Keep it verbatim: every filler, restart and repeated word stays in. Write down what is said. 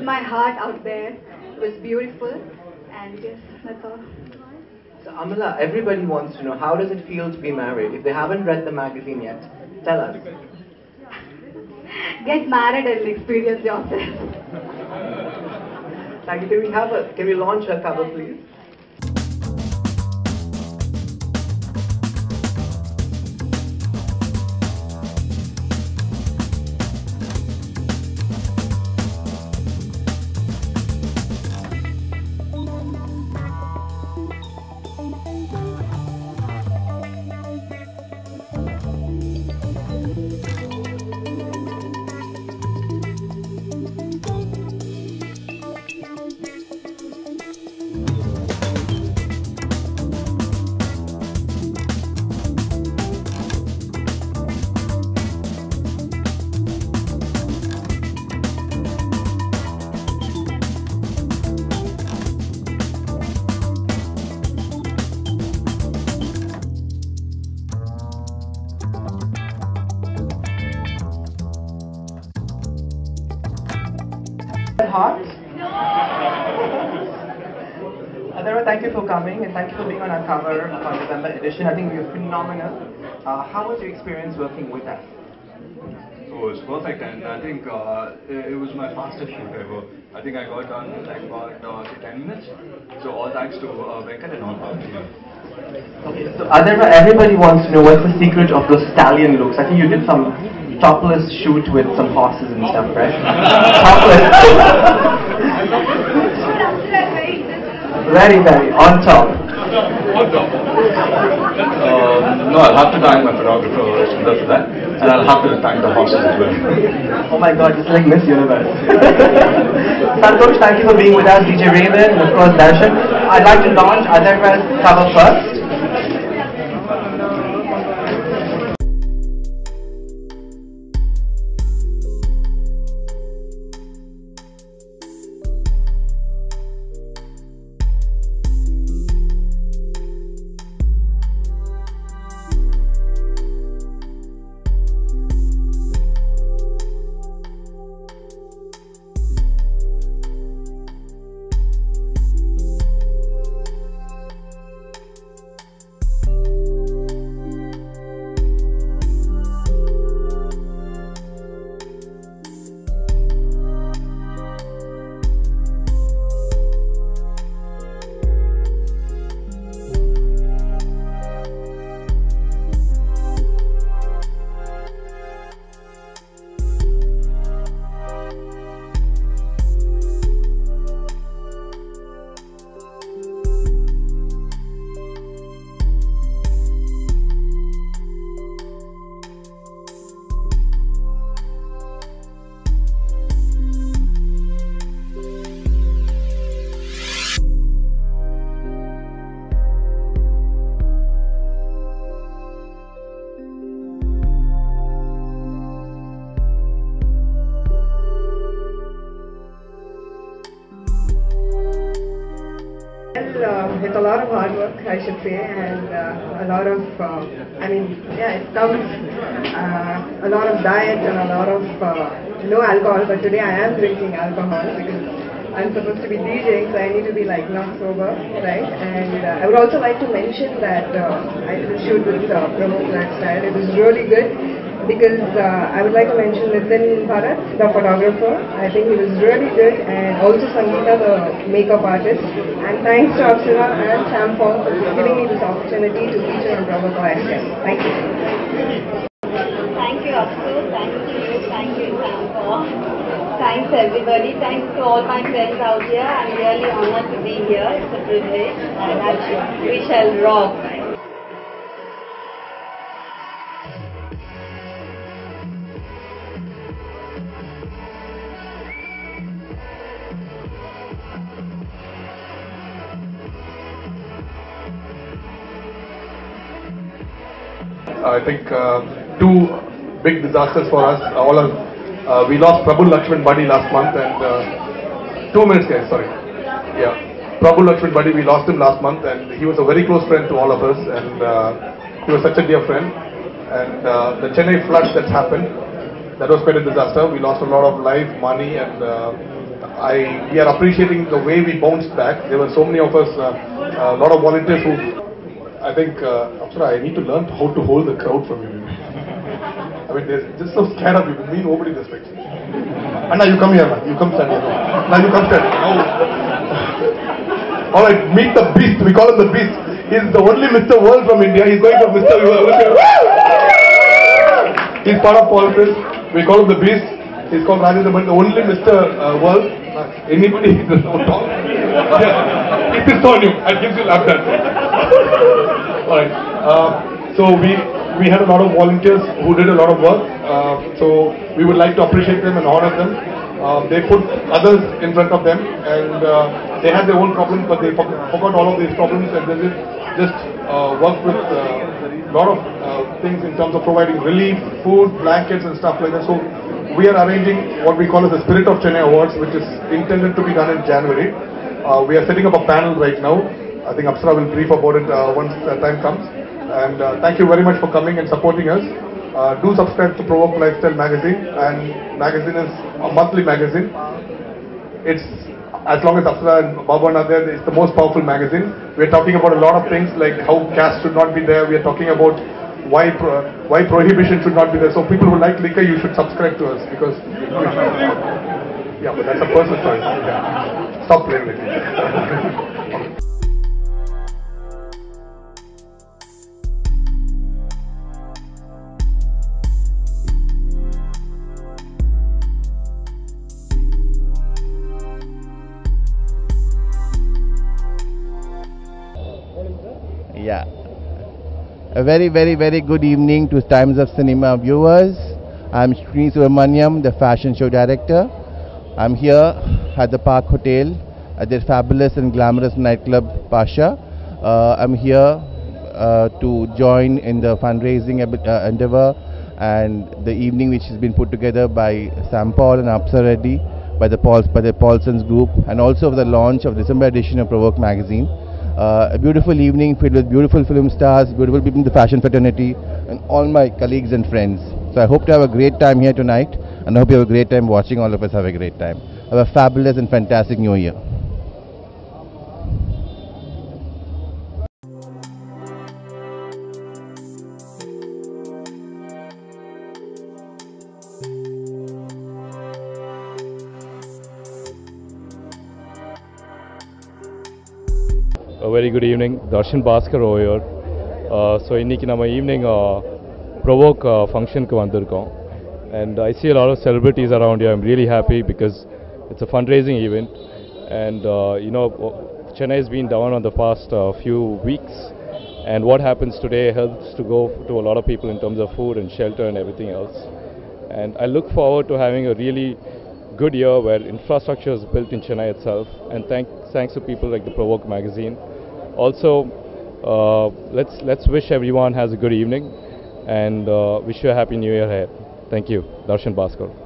put my heart out there. It was beautiful, and yes, that's all. So Amala, everybody wants to know, how does it feel to be married? If they haven't read the magazine yet, tell us. Get married and experience yourself. Thank you. Can we have a, can we launch her cover, please? Hot? No. Adhira, thank you for coming and thank you for being on our cover of our December edition. I think you're phenomenal. Uh, how was your experience working with us? Oh, it was perfect, and I think uh, it was my fastest shoot ever. I think I got done in like about uh, ten minutes. So all thanks to uh, Venkat and all our team. Okay, so Adhira, everybody wants to know what's the secret of those stallion looks. I think you did some topless shoot with some horses and stuff, right? Topless. Very, very on top. On top. Uh, no, I'll have to thank my photographer for that, and I'll have to thank the horses as well. Oh my God, it's like Miss Universe. Santosh, thank you for being with us. D J Raven, and of course Darshan. I'd like to launch Adhira's cover first. It's a lot of hard work, I should say, and uh, a lot of, uh, I mean, yeah, it comes, uh, a lot of diet and a lot of, uh, no alcohol, but today I am drinking alcohol because I'm supposed to be DJing, so I need to be like not sober, right? And uh, I would also like to mention that uh, I did a shoot with uh, Prabhu Lakshman Buddy. It was really good because uh, I would like to mention Nitin Bharat, the photographer. I think he was really good, and also Sangeeta, the makeup artist. And thanks to Akshira and Sam Paul for giving me this opportunity to feature on Provoke. Thank you. Thank you, Akshira. Thank you. Thank you, Sam Paul. Thanks, everybody. Thanks to all my friends out here. I'm really honored to be here. It's a privilege, and I should, we shall rock. I think uh, two big disasters for us. All of, uh, we lost Prabhu Lakshman Buddy last month, and uh, two minutes guys, sorry. Yeah, Prabhu Lakshman Buddy, we lost him last month, and he was a very close friend to all of us, and uh, he was such a dear friend. And uh, the Chennai floods that happened, that was quite a disaster. We lost a lot of life, money, and uh, I, we are appreciating the way we bounced back. There were so many of us, uh, a lot of volunteers who, I think, uh, Apsara, I need to learn how to hold the crowd from you. I mean, they're just so scared of you. Me, nobody respects you. And now you come here, man. You come stand here. Now you come stand here. All right, meet the beast. We call him the beast. He's the only Mister World from India. He's going for Mister World. He's part of Paulsons. We call him the beast. He's called Rajendra, but the only Mister Uh, World. Anybody doesn't talk. Yeah. It is on you. I gives you lap dance. Alright. Uh, so we we had a lot of volunteers who did a lot of work. Uh, so we would like to appreciate them and honor them. Uh, they put others in front of them, and uh, they had their own problems, but they forgot all of these problems and they just, just uh, worked with a uh, lot of uh, things in terms of providing relief, food, blankets and stuff like that. So we are arranging what we call as the Spirit of Chennai Awards, which is intended to be done in January. Uh, we are setting up a panel right now. I think Apsara will brief about it uh, once the time comes. And uh, thank you very much for coming and supporting us. Uh, do subscribe to Provoke Lifestyle magazine, and magazine is a monthly magazine. It's, as long as Apsara and Baban are there, it's the most powerful magazine. We're talking about a lot of things like how caste should not be there. We're talking about Why, pro why prohibition should not be there. So people who like liquor, you should subscribe to us, because... Yeah, but that's a personal choice. Yeah. Stop playing with it. Yeah. A very, very, very good evening to Times of Cinema viewers. I'm Sreen Suvarmanyum, the fashion show director. I'm here at the Park Hotel at their fabulous and glamorous nightclub Pasha. Uh, I'm here uh, to join in the fundraising uh, endeavor and the evening which has been put together by Sam Paul and Apsara Reddy, by the Pauls, by the Paulsons group, and also the launch of December edition of Provoke magazine. Uh, a beautiful evening filled with beautiful film stars, beautiful people in the fashion fraternity, and all my colleagues and friends. So I hope to have a great time here tonight, and I hope you have a great time watching all of us have a great time. Have a fabulous and fantastic new year. A very good evening, Darshan Bhaskar over here. Uh, so, inniki nama evening uh, Provoke uh, function ku vandirkom, and I see a lot of celebrities around here. I'm really happy because it's a fundraising event, and uh, you know, Chennai has been down on the past uh, few weeks, and what happens today helps to go to a lot of people in terms of food and shelter and everything else. And I look forward to having a really good year where infrastructure is built in Chennai itself, and thank, thanks to people like the Provoke magazine. Also, uh, let's let's wish everyone has a good evening, and uh, wish you a happy new year ahead. Thank you. Darshan Bhaskar.